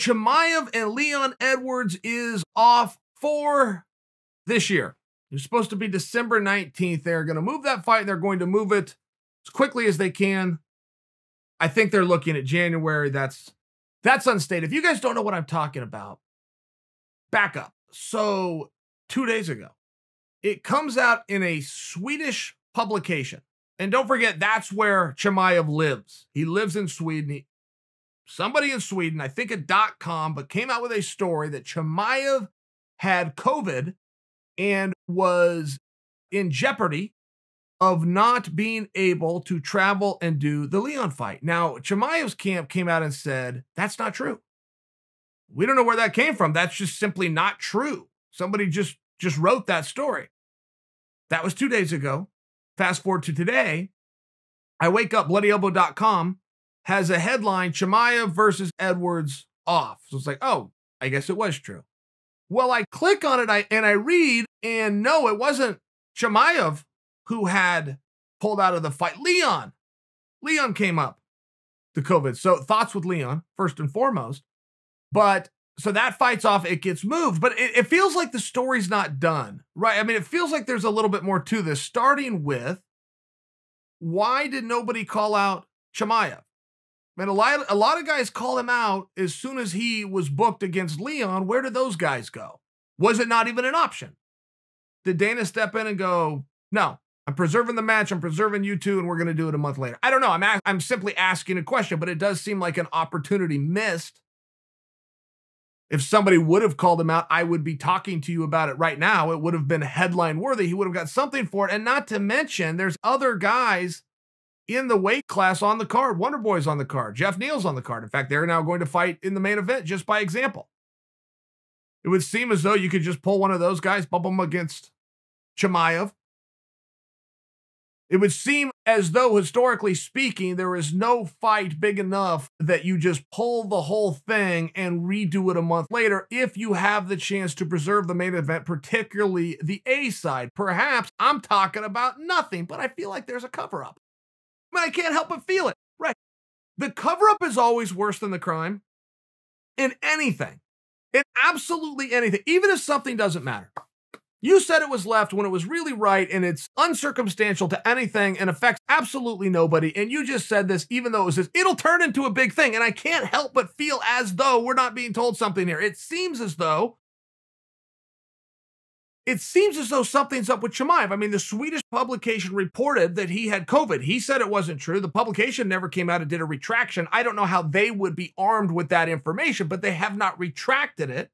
Chimaev and Leon Edwards is off for this year. It was supposed to be December 19th. They're going to move that fight. They're going to move it as quickly as they can. I think they're looking at January. That's unstated. If you guys don't know what I'm talking about, back up. So 2 days ago, it comes out in a Swedish publication. And don't forget, that's where Chimaev lives. He lives in Sweden. Somebody in Sweden, I think a .com, but came out with a story that Chimaev had COVID and was in jeopardy of not being able to travel and do the Leon fight. Now, Chimaev's camp came out and said, that's not true. We don't know where that came from. That's just simply not true. Somebody just wrote that story. That was 2 days ago. Fast forward to today, I wake up, bloodyelbow.com has a headline, Chimaev versus Edwards off. So it's like, oh, I guess it was true. Well, I click on it and I read, and no, it wasn't Chimaev who had pulled out of the fight. Leon came up to COVID. So thoughts with Leon, first and foremost. But so that fight's off, it gets moved. But it feels like the story's not done, right? I mean, it feels like there's a little bit more to this, starting with, why did nobody call out Chimaev? Man, a lot of guys call him out as soon as he was booked against Leon. Where did those guys go? Was it not even an option? Did Dana step in and go, no, I'm preserving the match, I'm preserving you two, and we're going to do it a month later? I don't know. I'm simply asking a question, but it does seem like an opportunity missed. If somebody would have called him out, I would be talking to you about it right now. It would have been headline worthy. He would have got something for it. And not to mention, there's other guys in the weight class on the card. Wonder Boy's on the card. Jeff Neal's on the card. In fact, they're now going to fight in the main event, just by example. It would seem as though you could just pull one of those guys, bump them against Chimaev. It would seem as though, historically speaking, there is no fight big enough that you just pull the whole thing and redo it a month later if you have the chance to preserve the main event, particularly the A side. Perhaps I'm talking about nothing, but I feel like there's a cover-up. I mean, I can't help but feel it, right? The cover-up is always worse than the crime in anything, in absolutely anything, even if something doesn't matter. You said it was left when it was really right, and it's uncircumstantial to anything and affects absolutely nobody. And you just said this, even though it was this, it'll turn into a big thing. And I can't help but feel as though we're not being told something here. It seems as though something's up with Chimaev. I mean, the Swedish publication reported that he had COVID. He said it wasn't true. The publication never came out and did a retraction. I don't know how they would be armed with that information, but they have not retracted it.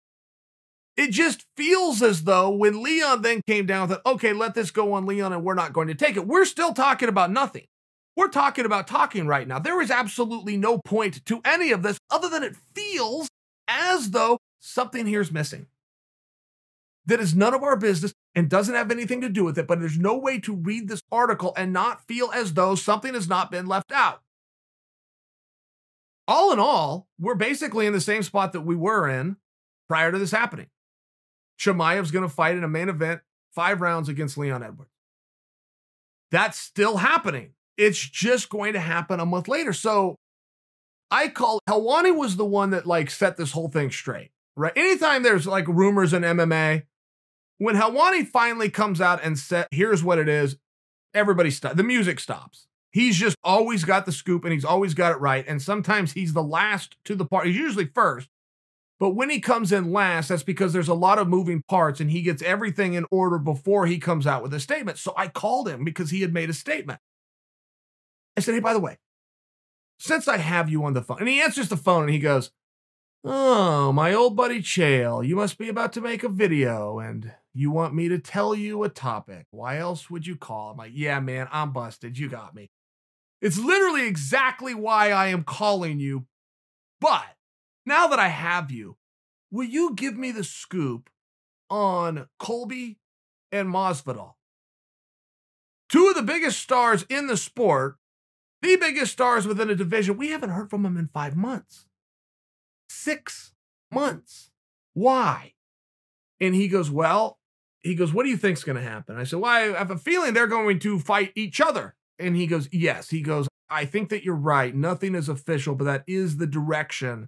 It just feels as though when Leon then came down with it, okay, let this go on Leon and we're not going to take it. We're still talking about nothing. We're talking about talking right now. There is absolutely no point to any of this other than it feels as though something here's missing. That is none of our business and doesn't have anything to do with it, but there's no way to read this article and not feel as though something has not been left out. All in all, we're basically in the same spot that we were in prior to this happening. Chimaev's going to fight in a main event, 5 rounds against Leon Edwards. That's still happening. It's just going to happen a month later. So I call, Helwani was the one that like set this whole thing straight, right? Anytime there's like rumors in MMA, when Helwani finally comes out and said, here's what it is, everybody stops, the music stops. He's just always got the scoop and he's always got it right. And sometimes he's the last to the party. He's usually first. But when he comes in last, that's because there's a lot of moving parts and he gets everything in order before he comes out with a statement. So I called him because he had made a statement. I said, hey, by the way, since I have you on the phone, and he answers the phone and he goes, oh, my old buddy Chael, you must be about to make a video and you want me to tell you a topic. Why else would you call? I'm like, yeah, man, I'm busted. You got me. It's literally exactly why I am calling you, but now that I have you, will you give me the scoop on Colby and Masvidal? Two of the biggest stars in the sport, the biggest stars within a division. We haven't heard from them in 5 months. 6 months. Why? And he goes, well, what do you think's going to happen? I said, well, I have a feeling they're going to fight each other. And he goes, yes. He goes, I think that you're right. Nothing is official, but that is the direction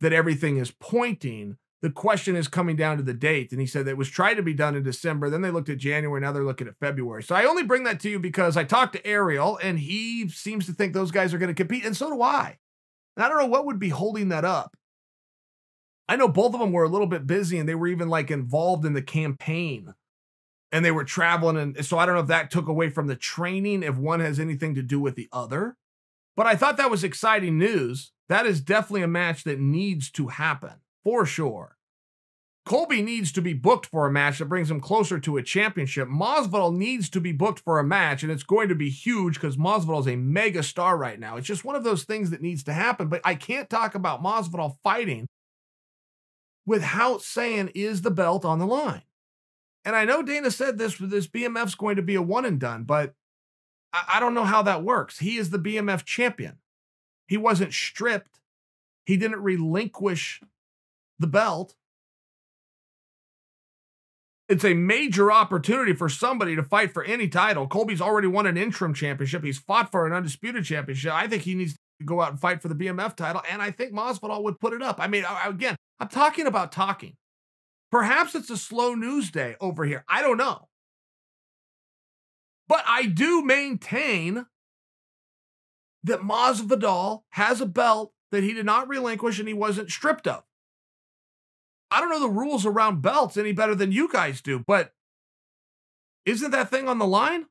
that everything is pointing. The question is coming down to the date. And he said that it was tried to be done in December. Then they looked at January. Now they're looking at February. So I only bring that to you because I talked to Ariel and he seems to think those guys are going to compete. And so do I. And I don't know what would be holding that up. I know both of them were a little bit busy and they were even like involved in the campaign and they were traveling. And so I don't know if that took away from the training, if one has anything to do with the other, but I thought that was exciting news. That is definitely a match that needs to happen. For sure. Colby needs to be booked for a match that brings him closer to a championship. Masvidal needs to be booked for a match, and it's going to be huge because Masvidal is a mega star right now. It's just one of those things that needs to happen, but I can't talk about Masvidal fighting without saying, is the belt on the line? And I know Dana said this BMF's going to be a one and done, but I don't know how that works. He is the BMF champion. He wasn't stripped. He didn't relinquish the belt. It's a major opportunity for somebody to fight for any title. Colby's already won an interim championship. He's fought for an undisputed championship. I think he needs to go out and fight for the BMF title, and I think Masvidal would put it up. I mean, again, I'm talking about talking. Perhaps it's a slow news day over here. I don't know. But I do maintain that Masvidal has a belt that he did not relinquish and he wasn't stripped of. I don't know the rules around belts any better than you guys do, but isn't that thing on the line?